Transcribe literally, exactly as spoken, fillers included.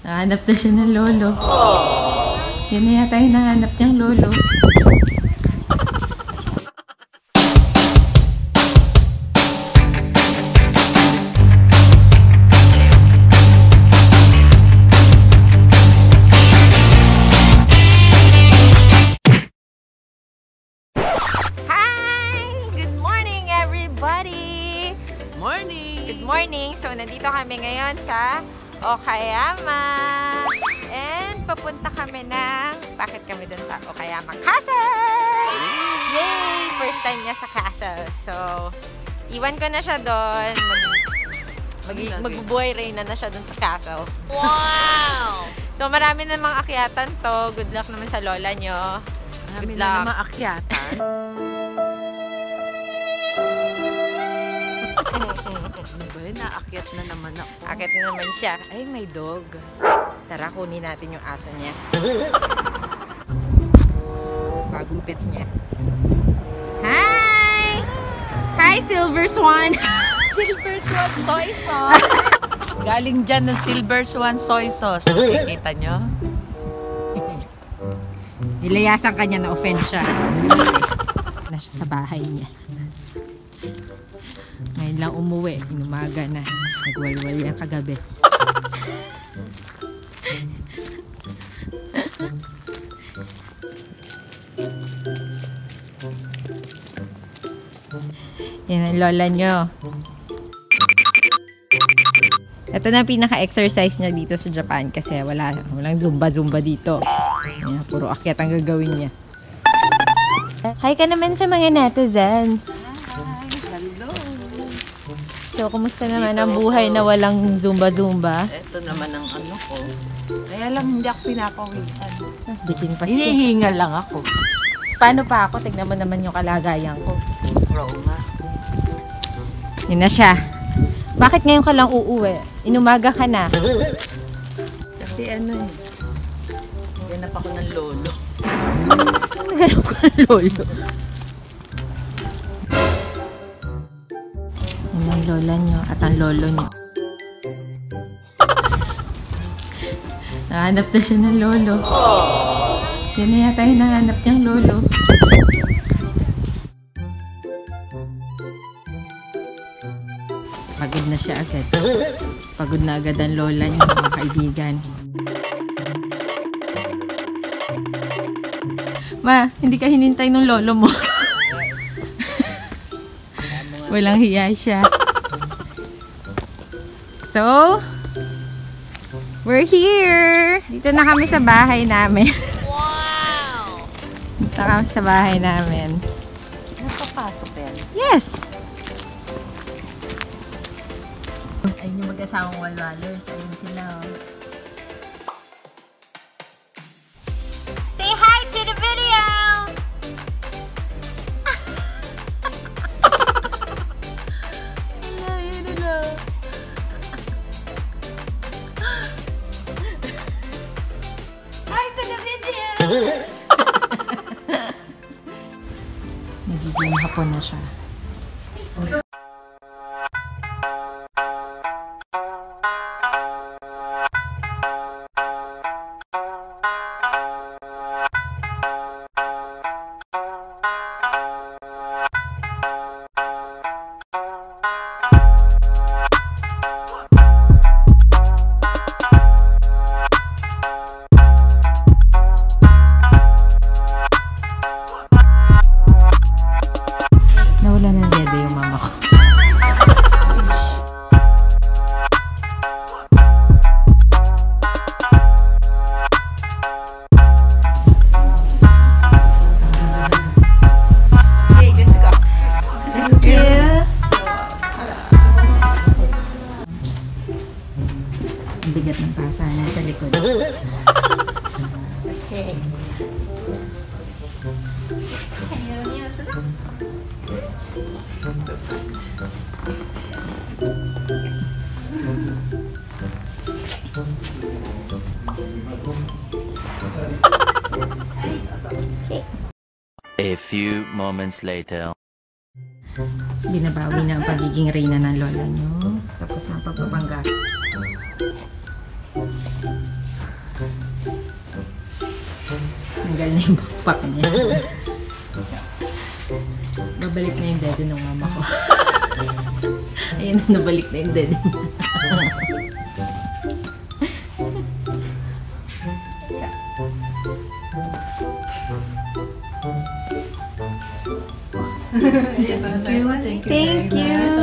Nahanap na siya ng lolo. Yan na yata yung nahanap niyang lolo. Nandito kami ngayon sa Okayama and papunta kami ng bakit kami dun sa Okayama Castle! Yay! First time niya sa castle. So, iwan ko na siya dun. Magbubuhay reyna na siya dun sa castle. Wow! So, marami na mga akyatan to. Good luck naman sa lola nyo. Good marami luck. Marami na mga akyatan. Naakyat na naman ako. Akyat na naman siya. Ay, may dog. Tara, kunin natin yung aso niya. Bagong pet niya. Hi! Hi, Silver Swan! Silver Swan soy sauce! Galing dyan ng Silver Swan soy sauce. Nakikita nyo? Nilayasan ka niya, na-offend siya. Na siya sa bahay niya. Ngayon lang umuwi, inumaga na. Nagwalwal yan kagabi. Yan ang lola nyo. Ito na pinaka-exercise niya dito sa Japan kasi wala, walang zumba-zumba dito. Yan, puro akyat ang gagawin niya. Hi ka naman sa mga netizens. So, kumusta naman ang buhay na walang zumba-zumba? Ito naman ang ano ko. Kaya lang hindi ako pinapawisan. Ah, bitin pa siya. Hinihinga lang ako. Paano pa ako? Tignan mo naman yung kalagayan ko. Roma. Yun na siya. Bakit ngayon ka lang uuwi? Inumaga ka na. Kasi ano eh. Ganap ako ng lolo. Ganap ko ng lolo. Ang lola nyo at ang lolo nyo. Nahanap na siya ng lolo. Yan na yata yung nahanap niyang lolo. Pagod na siya agad. Pagod na agad ang lola niya, mga kaibigan. Ma, hindi ka hinintay ng lolo mo. Walang hiya siya. So, we're here! Dito na kami sa bahay namin. Wow! Dito na kami sa bahay namin. Nakapasok yan? Yes! Ayun yung mag-asawang walwalers. Ayun sila. Say hi to the video! Nagiging hapon na siya. A few moments later. Binabawi na ang pagiging reyna ng lola nyo. Tapos ang pagpapangga. natanggal na yung backpack niya. So, babalik na yung dede ng mama ko. Ayun, nabalik na yung dede. Thank you. Thank you. Thank you.